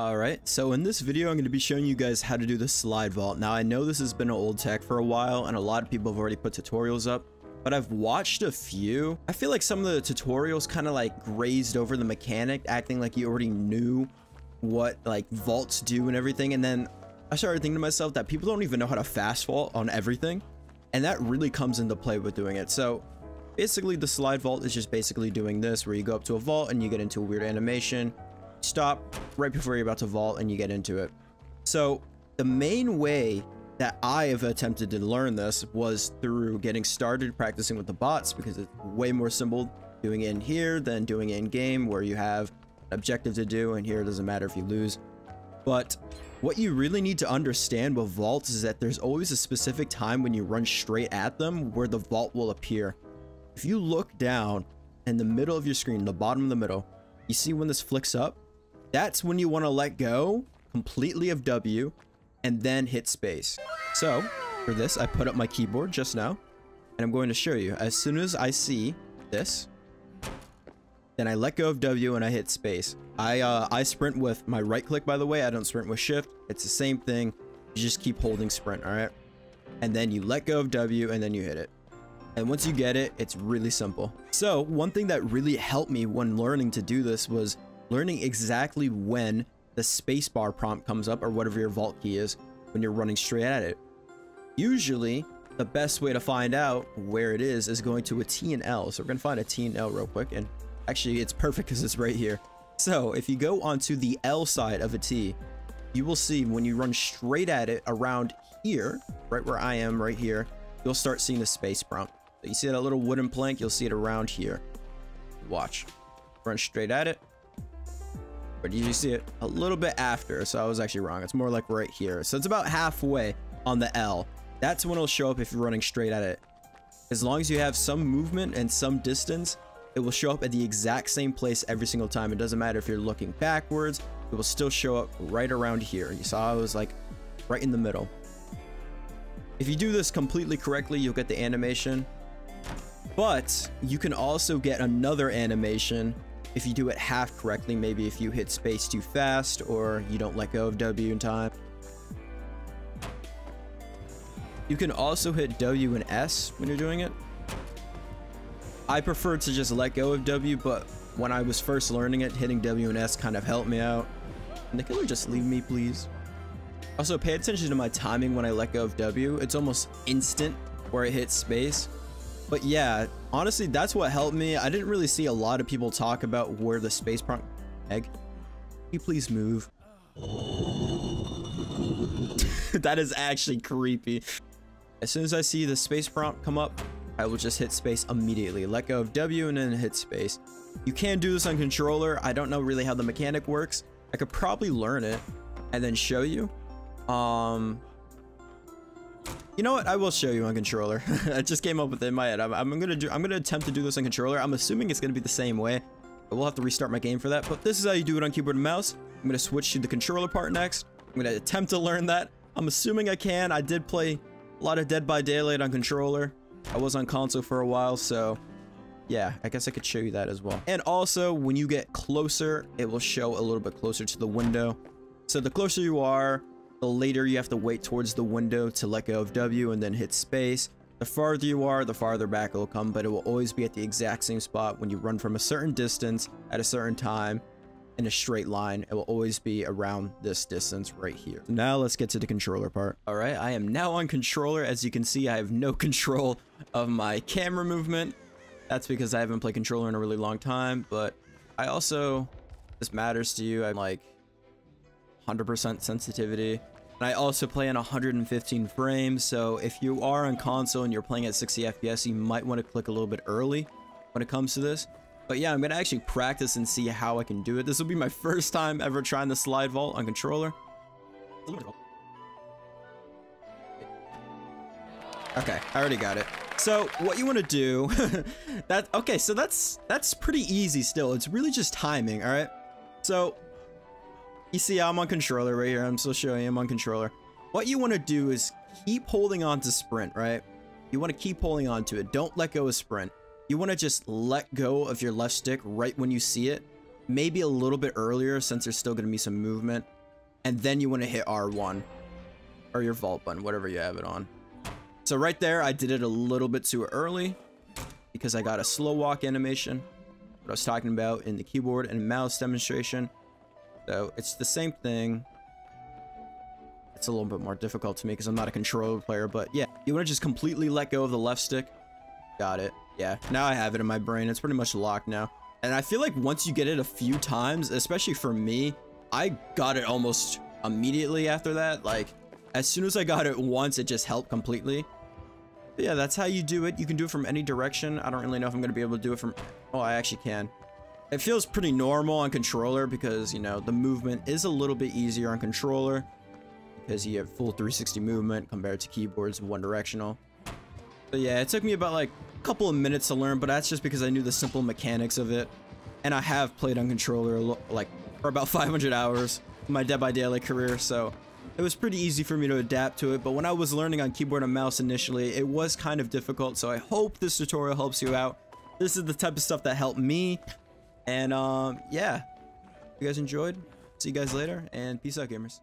Alright, so in this video I'm going to be showing you guys how to do the slide vault. Now I know this has been an old tech for a while and a lot of people have already put tutorials up, but I've watched a few. I feel like some of the tutorials kind of like grazed over the mechanic, acting like you already knew what like vaults do and everything, and then I started thinking to myself that people don't even know how to fast vault on everything, and that really comes into play with doing it. So basically the slide vault is just basically doing this, where you go up to a vault and you get into a weird animation, stop right before you're about to vault, and you get into it. So the main way that I have attempted to learn this was through getting started practicing with the bots, because it's way more simple doing it in here than doing it in game, where you have an objective to do, and here it doesn't matter if you lose. But what you really need to understand with vaults is that there's always a specific time when you run straight at them where the vault will appear. If you look down in the middle of your screen, the bottom of the middle, you see when this flicks up? That's when you want to let go completely of W and then hit space. So for this, I put up my keyboard just now and I'm going to show you. As soon as I see this, then I let go of W and I hit space. I sprint with my right click, by the way. I don't sprint with shift. It's the same thing. You just keep holding sprint, all right? And then you let go of W and then you hit it. And once you get it, it's really simple. So one thing that really helped me when learning to do this was learning exactly when the spacebar prompt comes up, or whatever your vault key is, when you're running straight at it. Usually, the best way to find out where it is going to a T and L. So we're going to find a T and L real quick. And actually, it's perfect because it's right here. So if you go onto the L side of a T, you will see when you run straight at it around here, right where I am right here, you'll start seeing the space prompt. So you see that little wooden plank? You'll see it around here. Watch. Run straight at it. But you see it a little bit after, so I was actually wrong. It's more like right here. So it's about halfway on the L. That's when it'll show up if you're running straight at it. As long as you have some movement and some distance, it will show up at the exact same place every single time. It doesn't matter if you're looking backwards, it will still show up right around here. You saw I was like right in the middle. If you do this completely correctly, you'll get the animation. But you can also get another animation if you do it half correctly, maybe if you hit space too fast or you don't let go of W in time. You can also hit W and S when you're doing it. I prefer to just let go of W, but when I was first learning it, hitting W and S kind of helped me out. Can the killer just leave me, please? Also, pay attention to my timing when I let go of W. It's almost instant where I hit space. But yeah, honestly, that's what helped me. I didn't really see a lot of people talk about where the space prompt... Egg, can you please move? That is actually creepy. As soon as I see the space prompt come up, I will just hit space immediately. Let go of W and then hit space. You can do this on controller. I don't know really how the mechanic works. I could probably learn it and then show you. You know what? I will show you on controller. I just came up with it in my head. I'm gonna attempt to do this on controller. I'm assuming it's gonna be the same way. I will have to restart my game for that. But this is how you do it on keyboard and mouse. I'm gonna switch to the controller part next. I'm gonna attempt to learn that. I'm assuming I can. I did play a lot of Dead by Daylight on controller. I was on console for a while, so yeah, I guess I could show you that as well. And also, when you get closer, it will show a little bit closer to the window. So the closer you are, the later you have to wait towards the window to let go of W and then hit space. The farther you are, the farther back it will come, but it will always be at the exact same spot when you run from a certain distance at a certain time in a straight line. It will always be around this distance right here. Now let's get to the controller part. All right, I am now on controller. As you can see, I have no control of my camera movement. That's because I haven't played controller in a really long time, but I also, if this matters to you, I'm like 100% sensitivity. And I also play in 115 frames, so if you are on console and you're playing at 60 FPS, you might want to click a little bit early when it comes to this. But yeah, I'm going to actually practice and see how I can do it. This will be my first time ever trying the slide vault on controller. Okay, I already got it. So what you want to do, that's pretty easy still. It's really just timing, all right? So you see, I'm on controller right here. I'm still showing you I'm on controller. What you want to do is keep holding on to sprint, right? You want to keep holding on to it. Don't let go of sprint. You want to just let go of your left stick right when you see it. maybe a little bit earlier since there's still going to be some movement. And then you want to hit R1 or your vault button, whatever you have it on. So right there, I did it a little bit too early because I got a slow walk animation, what I was talking about in the keyboard and mouse demonstration. So it's the same thing. It's a little bit more difficult to me because I'm not a controller player, but yeah, you want to just completely let go of the left stick. Got it. Yeah, now I have it in my brain. It's pretty much locked now. And I feel like once you get it a few times, especially for me, I got it almost immediately after that. Like, as soon as I got it once, it just helped completely. But yeah, that's how you do it. You can do it from any direction. I don't really know if I'm going to be able to do it from... Oh, I actually can. It feels pretty normal on controller because, you know, the movement is a little bit easier on controller because you have full 360 movement compared to keyboards one directional. But yeah, it took me about like a couple of minutes to learn, but that's just because I knew the simple mechanics of it. And I have played on controller like for about 500 hours in my Dead by Daylight career, so it was pretty easy for me to adapt to it. But when I was learning on keyboard and mouse initially, it was kind of difficult, so I hope this tutorial helps you out. This is the type of stuff that helped me, and yeah, if you guys enjoyed, see you guys later, and peace out, gamers.